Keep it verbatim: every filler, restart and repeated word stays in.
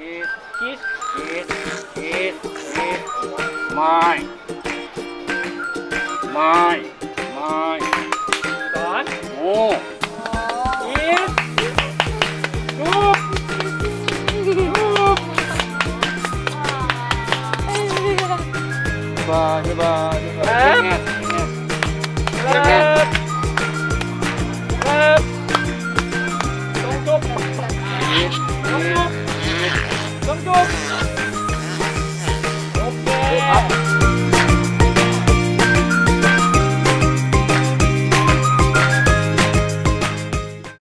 It is, it is, it is mine, mine, mine. One, more. It, goop, goop. Hebat, hebat, hebat. Ingat, ingat, ingat. Don't go! Don't go!